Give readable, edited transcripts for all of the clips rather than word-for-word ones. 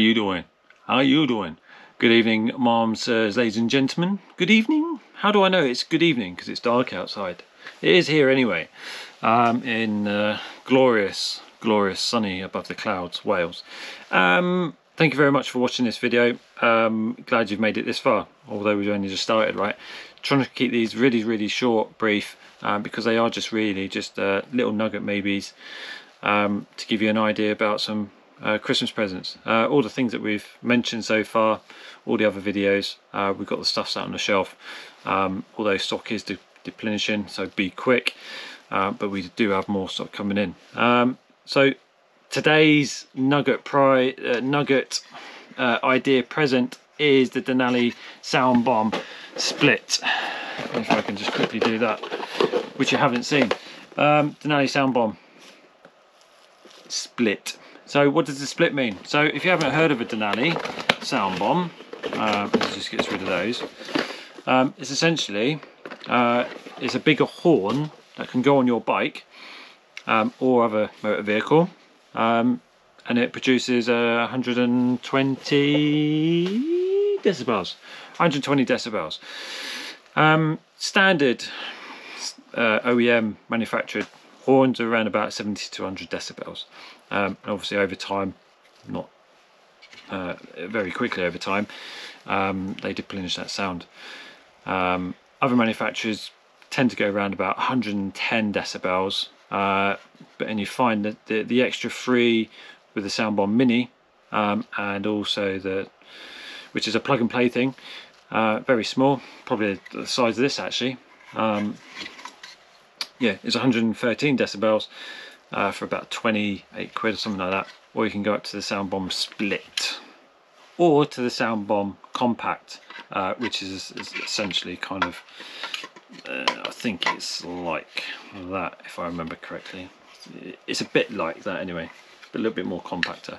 you doing? How are you doing? Good evening, mom, sirs, ladies and gentlemen. Good evening? How do I know it's good evening? Because it's dark outside. It is here anyway. In glorious, glorious sunny above the clouds, Wales. Thank you very much for watching this video. Glad you've made it this far, although we've only just started, right? Trying to keep these really, really short, brief, because they are just really just little nugget maybes to give you an idea about some Christmas presents. All the things that we've mentioned so far, all the other videos, we've got the stuffs out on the shelf, although stock is deplenishing, so be quick, but we do have more stock coming in. So today's nugget idea present is the Denali SoundBomb Split. If I can just quickly do that, which you haven't seen. Denali SoundBomb Split. So what does the split mean? So if you haven't heard of a Denali SoundBomb, it just gets rid of those. It's essentially it's a bigger horn that can go on your bike or other motor vehicle. And it produces 120 decibels. 120 decibels. Standard OEM manufactured horns are around about 70 to 100 decibels. Obviously over time, not very quickly over time, they deplenish that sound. Other manufacturers tend to go around about 110 decibels. And you find that the extra free with the SoundBomb Mini and also which is a plug and play thing, very small, probably the size of this actually. Yeah, it's 113 decibels for about 28 quid or something like that. Or you can go up to the SoundBomb Split or to the SoundBomb Compact, which is essentially kind of I think it's like that, if I remember correctly. It's a bit like that anyway, but a little bit more compacter.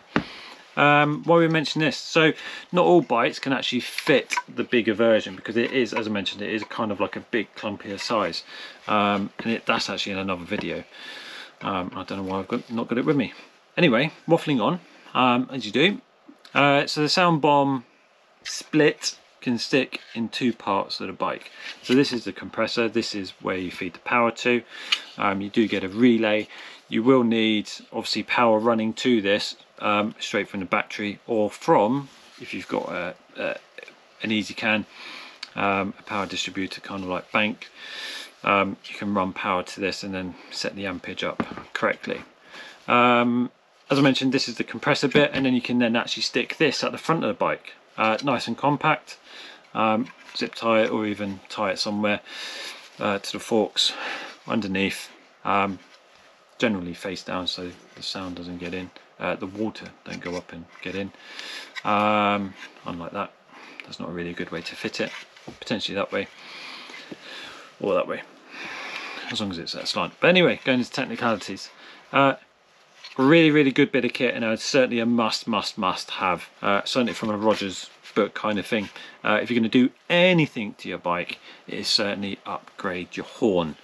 Why we mention this? So not all bikes can actually fit the bigger version, because it is, as I mentioned, it is kind of like a big clumpier size, and that's actually in another video. I don't know why I've not got it with me. Anyway, waffling on, as you do. So the SoundBomb Split can stick in two parts of the bike. So this is the compressor, this is where you feed the power to. You do get a relay. You will need obviously power running to this straight from the battery, or from, if you've got an easy can, a power distributor kind of like bank, you can run power to this and then set the amperage up correctly. As I mentioned, this is the compressor bit, and then you can then actually stick this at the front of the bike. Nice and compact, zip tie it or even tie it somewhere to the forks underneath, generally face down so the sound doesn't get in, the water don't go up and get in, unlike that. That's not really a good way to fit it, potentially that way or that way, as long as it's that slant. But anyway, going into technicalities, really, really good bit of kit, and it's certainly a must have, certainly from a Rogers book kind of thing. If you're going to do anything to your bike, it is certainly upgrade your horn,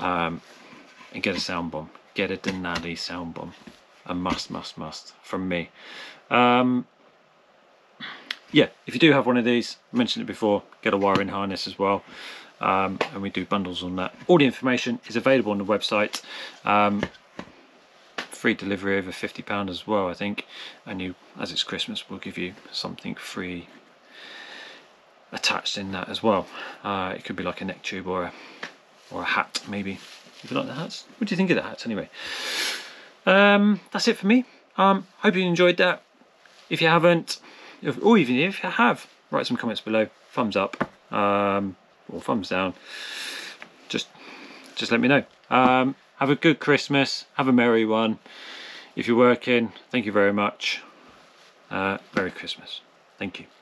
and get a SoundBomb, get a Denali SoundBomb, a must from me. Yeah, if you do have one of these, I mentioned it before, get a wiring harness as well. And we do bundles on that. All the information is available on the website. Free delivery over £50 as well, I think, and you, as it's Christmas, we'll give you something free attached in that as well. It could be like a neck tube or a hat, maybe. If you like the hats, what do you think of the hats anyway? That's it for me. Hope you enjoyed that. If you haven't, or even if you have, write some comments below, thumbs up or thumbs down. Just let me know. Have a good Christmas, have a merry one. If you're working, thank you very much. Merry Christmas. Thank you.